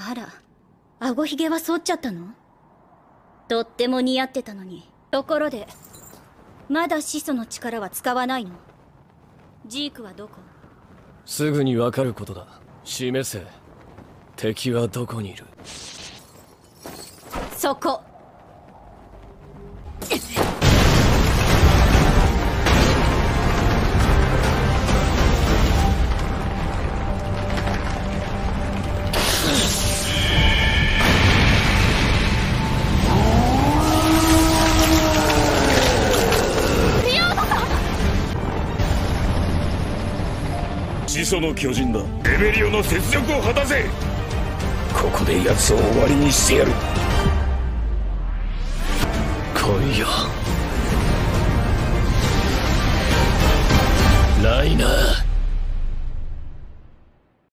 あら、顎ひげは剃っちゃったの？とっても似合ってたのに。ところで、まだ始祖の力は使わないの？ジークはどこ？すぐにわかることだ。示せ。敵はどこにいる？そこ。始祖の巨人だ。レベリオの雪辱を果たせ。ここで奴を終わりにしてやる。来いよライナー。